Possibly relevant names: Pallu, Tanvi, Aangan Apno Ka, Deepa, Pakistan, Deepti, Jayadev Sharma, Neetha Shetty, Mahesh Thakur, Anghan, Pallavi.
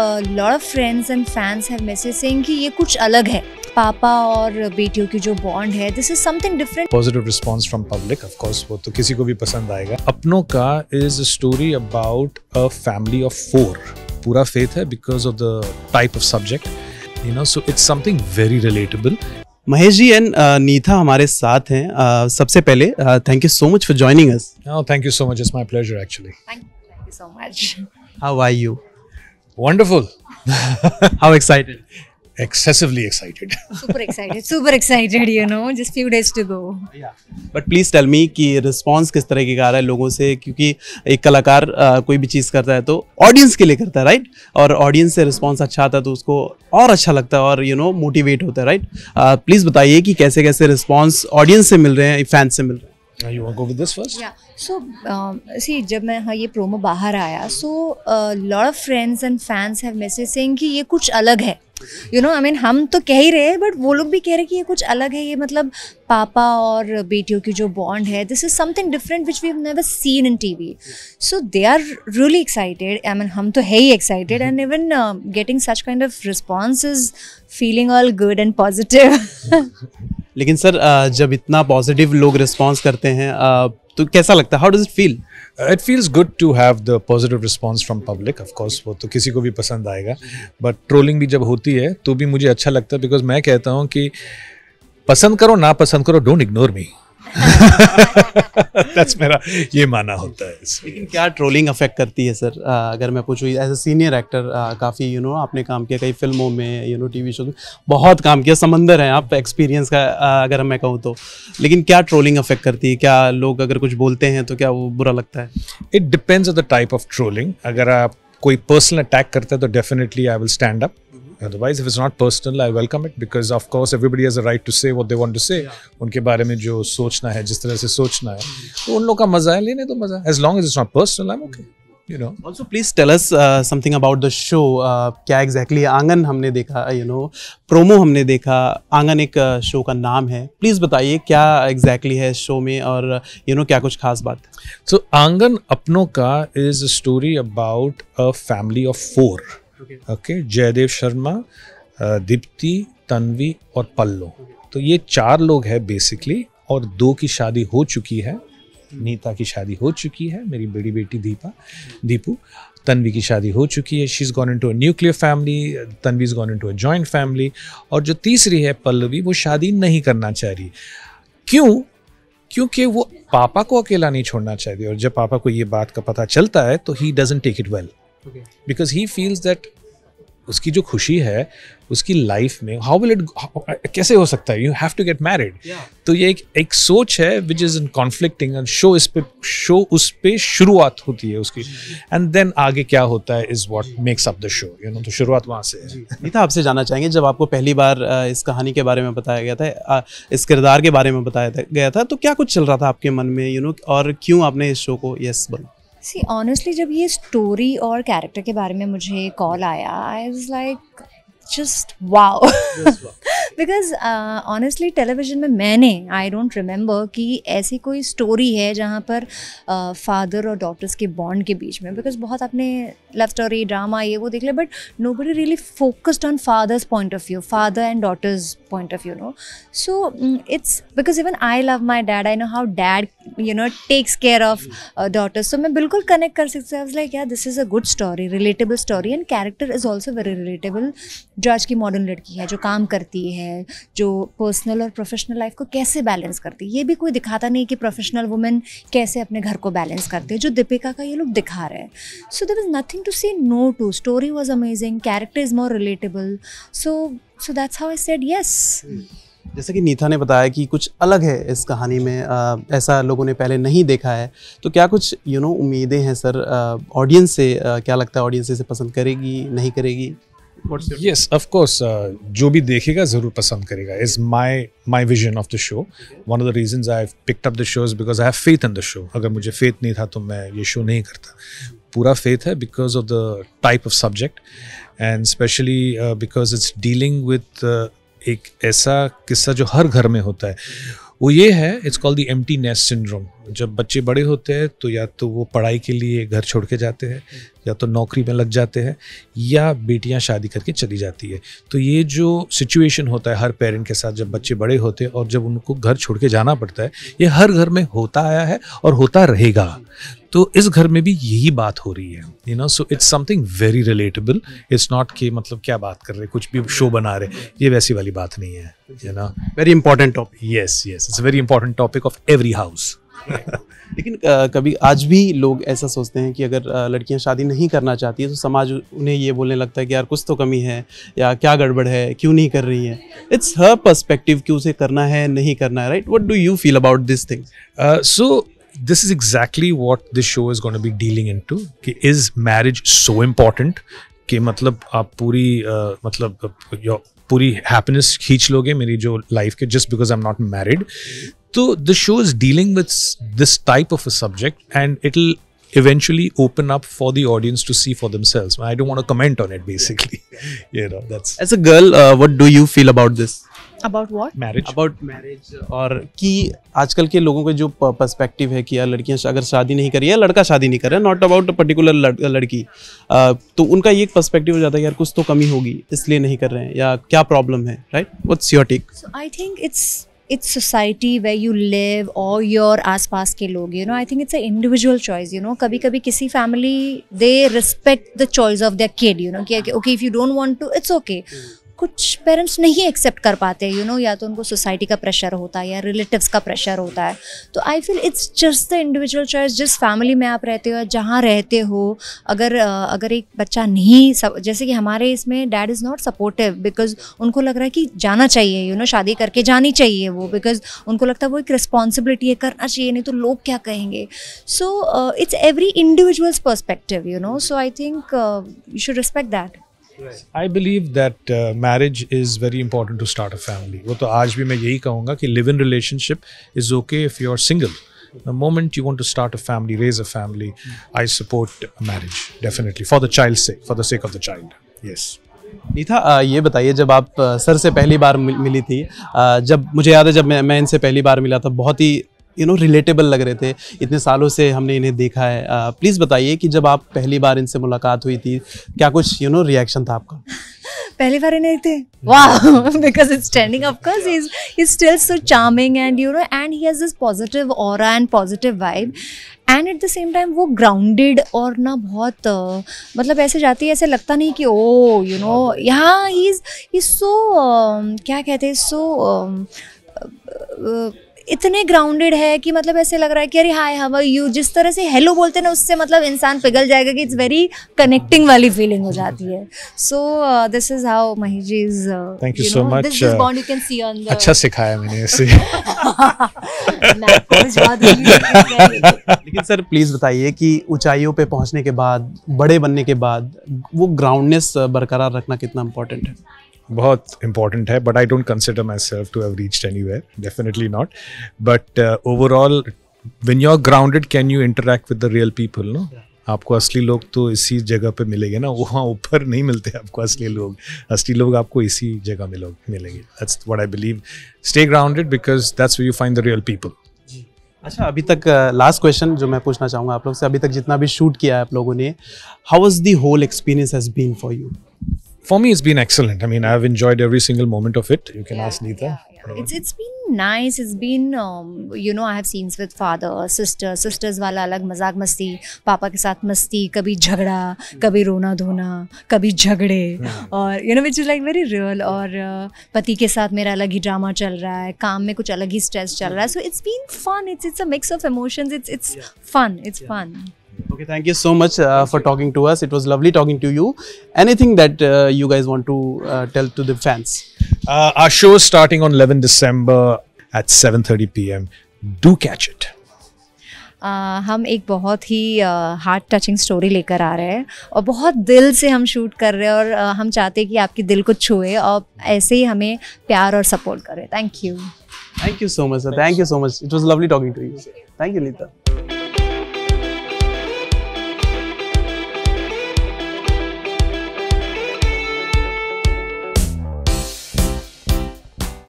Lot of friends and fans have message saying कि ये कुछ अलग है, पापा और बेटियों की जो बॉन्ड है, this is something different. Positive response from public, of course वो तो किसी को भी पसंद आएगा. अपनों का is a story about a family of 4. पूरा फेथ है because of the type of subject, you know, so it's something very relatable. Mahesh ji and Neetha हमारे साथ हैं. सबसे पहले thank you so much for joining us. Thank you so much, it's my pleasure actually. Thank you so much. How are you? Wonderful. How excited? Excessively excited. Super excited. Super excited. You know, just few days to go. Yeah. But please tell me कि response किस तरह का आ रहा है लोगों से, क्योंकि एक कलाकार कोई भी चीज़ करता है तो audience के लिए करता है, right? और audience से response अच्छा आता है तो उसको और अच्छा लगता है और you know motivate होता है, right? Please बताइए कि कैसे कैसे response audience से मिल रहे हैं, fans से मिल रहे हैं. You want to go with this first? Yeah. So, see, जब मैं ये प्रोमो बाहर आया, so lot of friends and fans have message saying कि ये कुछ अलग है. You know, I mean, हम तो कह ही रहे हैं, but वो लोग भी कह रहे हैं कि ये कुछ अलग है. ये मतलब पापा और बेटियों की जो बॉन्ड है, this is something different which we've never seen in TV. So they are really excited. I mean, हम तो है ही excited, and even getting such kind of response is feeling all good and positive. लेकिन sir जब इतना positive लोग response करते हैं तो कैसा लगता है? How does it feel? It feels good to have the positive response from public, of course वो तो किसी को भी पसंद आएगा, बट ट्रोलिंग भी जब होती है तो भी मुझे अच्छा लगता है, बिकॉज मैं कहता हूँ कि पसंद करो ना पसंद करो, डोंट इग्नोर मी. That's मेरा ये माना होता है. लेकिन क्या ट्रोलिंग अफेक्ट करती है सर? अगर मैं पूछूँ, एज ए सीनियर एक्टर काफ़ी यू नो आपने काम किया, कई फिल्मों में, यू नो टीवी शो में बहुत काम किया, समंदर हैं आप एक्सपीरियंस का अगर मैं कहूँ तो. लेकिन क्या ट्रोलिंग अफेक्ट करती है? क्या लोग अगर कुछ बोलते हैं तो क्या वो बुरा लगता है? It depends on the type of trolling. अगर आप कोई पर्सनल अटैक करते हैं तो definitely I will stand up. Otherwise, if it's not personal, I welcome it because, of course, everybody has a right to say what they want to say. उनके बारे में जो सोचना है, जिस तरह से सोचना है, तो उन लोगों का मजा है, लेने तो मजा है. As long as it's not personal, I'm okay. You know. Also, please tell us something about the show. क्या exactly आंगन हमने देखा, you know, प्रोमो हमने देखा. आंगन एक शो का नाम है. Please बताइए क्या exactly है शो में और you know क्या कुछ खास बात है. So, आंगन अपनों का is a story about a family of 4. Okay, Jaidev Sharma, Deepti, Tanvi और पल्लू. तो ये 4 लोग हैं बेसिकली, और 2 की शादी हो चुकी है. नीता की शादी हो चुकी है, मेरी बड़ी बेटी दीपा, दीपू. तन्वी की शादी हो चुकी है, she is gone into a nuclear family, Tanvi is gone into a joint family. और जो तीसरी है पल्लवी, वो शादी नहीं करना चाह रही. क्यों? क्योंकि वो पापा को अकेला नहीं छोड़ना चाहती, और जब पापा को ये बात का पता चलता है तो he doesn't take it well. Okay. Because he feels that उसकी जो खुशी है उसकी लाइफ में how will it, कैसे हो सकता है? You have to get married. Yeah. तो ये एक सोच है which is in conflicting, and show उस पे शुरुआत होती है उसकी, and then आगे क्या होता है is what makes up the show, you know. तो शुरुआत वहाँ से है. नीता, आपसे जानना चाहेंगे, जब आपको पहली बार इस कहानी के बारे में बताया गया था, इस किरदार के बारे में बताया गया था, तो क्या कुछ चल रहा था आपके मन में, you know, और क्यों आपने इस शो को yes बोला? See, honestly, जब ये स्टोरी और कैरेक्टर के बारे में मुझे कॉल आया, I was like just wow. Because honestly television में मैंने आई डोंट रिमेंबर कि ऐसी कोई स्टोरी है जहाँ पर फादर और डॉटर्स के बॉन्ड के बीच में, बिकॉज बहुत आपने लव स्टोरी, ड्रामा, ये वो देख लिया, but nobody really focused on father's point of view, father and daughter's point of view, no. So it's because even I love my dad, I know how dad you know takes care of daughters. So मैं बिल्कुल connect कर सकती हूँ. I was like यार this is a good story, relatable story, and character is also very relatable. जो आज की modern लड़की है, जो काम करती है, जो पर्सनल और प्रोफेशनल लाइफ को कैसे बैलेंस करती है, ये भी कोई दिखाता नहीं कि प्रोफेशनल वुमेन कैसे अपने घर को बैलेंस करती है, जो दीपिका का ये लोग दिखा रहे हैं. So there was nothing to say no to. Story was amazing, character is more relatable, so that's how I said yes. जैसे कि नीथा ने बताया कि कुछ अलग है इस कहानी में, ऐसा लोगों ने पहले नहीं देखा है, तो क्या कुछ यू नो उम्मीदें हैं सर ऑडियंस से? क्या लगता है ऑडियंस इसे पसंद करेगी, नहीं करेगी? Yes, of course. जो भी देखेगा ज़रूर पसंद करेगा. Is my vision of the show. One of the reasons I've picked up the show is because I have faith in the show. अगर मुझे faith नहीं था तो मैं ये show नहीं करता. पूरा faith है because of the type of subject, and especially because it's dealing with एक ऐसा किस्सा जो हर घर में होता है. वो ये है, it's called the empty nest syndrome. जब बच्चे बड़े होते हैं तो या तो वो पढ़ाई के लिए घर छोड़ के जाते हैं या तो नौकरी में लग जाते हैं या बेटियां शादी करके चली जाती है। तो ये जो सिचुएशन होता है हर पेरेंट के साथ जब बच्चे बड़े होते हैं और जब उनको घर छोड़ के जाना पड़ता है, ये हर घर में होता आया है और होता रहेगा। तो इस घर में भी यही बात हो रही है, you know, so it's something very relatable. It's not कि मतलब क्या बात कर रहे, कुछ भी शो बना रहे, ये वैसी वाली बात नहीं है, you know. Very important topic. Yes yes, it's very important topic of every house. लेकिन कभी आज भी लोग ऐसा सोचते हैं कि अगर लड़कियां शादी नहीं करना चाहती है तो समाज उन्हें ये बोलने लगता है कि यार कुछ तो कमी है या क्या गड़बड़ है, क्यों नहीं कर रही है। इट्स हर पर्सपेक्टिव कि उसे करना है नहीं करना है, right? What do you feel about this thing? So this is exactly what this show is going to be dealing into, कि is marriage so important कि मतलब आप पूरी मतलब पूरी happiness खींच लोगे मेरी जो life के just because I'm not married। तो the show is dealing with this type of a subject and it'll eventually open up for the audience to see for themselves. I don't want to comment on it basically, you know, that's... As a girl, what do you feel about this? About what? Marriage. About marriage. और कि आजकल के लोगों के जो perspective है कि यार लड़कियाँ अगर शादी नहीं करी है, लड़का शादी नहीं कर रहा है, नॉट अबाउट पर्टिकुलर लड़की, तो उनका ये पर्सपेक्टिव हो जाता है यार कुछ तो कमी होगी इसलिए नहीं कर रहे हैं या क्या प्रॉब्लम है, right? What's your take? So I think it's society where you live और योर आसपास के लोग, you know. I think it's a individual choice, you know. कभी कभी किसी family they respect the choice of their kid, you know, कि okay if you don't want to it's okay. कुछ parents नहीं एक्सेप्ट कर पाते, यू नो, या तो उनको सोसाइटी का प्रेशर होता है या रिलेटिव्स का प्रेशर होता है। तो I feel it's just the individual choice. जिस फैमिली में आप रहते हो, जहाँ रहते हो, अगर एक बच्चा नहीं, जैसे कि हमारे इसमें dad is not supportive because उनको लग रहा है कि जाना चाहिए, यू नो, शादी करके जानी चाहिए वो, बिकॉज उनको लगता है वो एक रिस्पॉन्सिबिलिटी है, करना चाहिए, नहीं तो लोग क्या कहेंगे। So it's every individual's perspective, you know, so I think you should respect that. I believe that marriage is very important to start a family. वो तो आज भी मैं यही कहूँगा कि live in relationship is okay if you're single. The moment you want to start a family, raise a family, I support marriage definitely for the child's sake, for the sake of the child. Yes. Neetha, ये बताइए, जब आप sir से पहली बार मिली थी, जब मुझे याद है जब मैं इनसे पहली बार मिला था, बहुत ही यू नो रिलेटेबल लग रहे थे, इतने सालों से हमने इन्हें देखा है। प्लीज़ बताइए कि जब आप पहली बार इनसे मुलाकात हुई थी क्या कुछ यू नो रिएक्शन था आपका? पहली बार इन्हें थे वाह, because it's standing, of course he is still so charming and you know and he has this positive aura and positive vibe and at the same time वो ग्राउंडेड और ना बहुत मतलब ऐसे जाती है, ऐसे लगता नहीं कि ओ यू नो यहाँ ही सो क्या कहते हैं, सो इतने ग्राउंडेड है कि मतलब ऐसे लग रहा है कि अरे हाय हाउ आर यू, जिस तरह से हेलो बोलते हैं ना उससे मतलब इंसान पिघल जाएगा, कि इट्स वेरी कनेक्टिंग वाली फीलिंग हो जाती है। So this is how Mahesh ji is, thank you so much, this is bond you can see on the. अच्छा सिखाया मैंने इसे। लेकिन सर प्लीज़ बताइए कि ऊंचाइयों पे पहुंचने के बाद, बड़े बनने के बाद वो ग्राउंडनेस बरकरार रखना कितना इम्पोर्टेंट है? बहुत इम्पॉर्टेंट है, but I don't consider myself to have reached anywhere, definitely not. But overall when you are grounded can you interact with the real people, no. आपको असली लोग तो इसी जगह पे मिलेंगे ना, वहाँ ऊपर नहीं मिलते आपको असली लोग। असली लोग आपको इसी जगह मिलेंगे। That's what I believe, stay grounded because that's where you find the real people. अच्छा, अभी तक लास्ट क्वेश्चन जो मैं पूछना चाहूँगा आप लोग से, अभी तक जितना भी शूट किया है आप लोगों ने, how was the whole experience has been for you? For me, it's been excellent. I mean, I've enjoyed every single moment of it. You can ask Neetha. Yeah. It's been nice. It's been you know, I have scenes with father, sister. Sisters वाला अलग मजाक मस्ती, पापा के साथ मस्ती, कभी झगड़ा, कभी रोना धोना, कभी झगड़े, और you know which is like very real. और पति के साथ मेरा अलग ही ड्रामा चल रहा है, काम में कुछ अलग ही स्ट्रेस चल रहा है. So it's been fun. It's a mix of emotions. It's fun. It's fun. Okay, thank you so much for talking to us. It was lovely talking to you. Anything that you guys want to tell to the fans? Our show is starting on 11 December at 7:30 p.m. Do catch it. हम एक बहुत ही heart touching story लेकर आ रहे हैं और बहुत दिल से हम शूट कर रहे हैं और हम चाहते हैं कि आपके दिल को छुए और ऐसे ही हमें प्यार और सपोर्ट करें। Thank you so much sir, thank you so much, it was lovely talking to you. Thank you Nita.